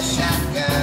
Shotgun.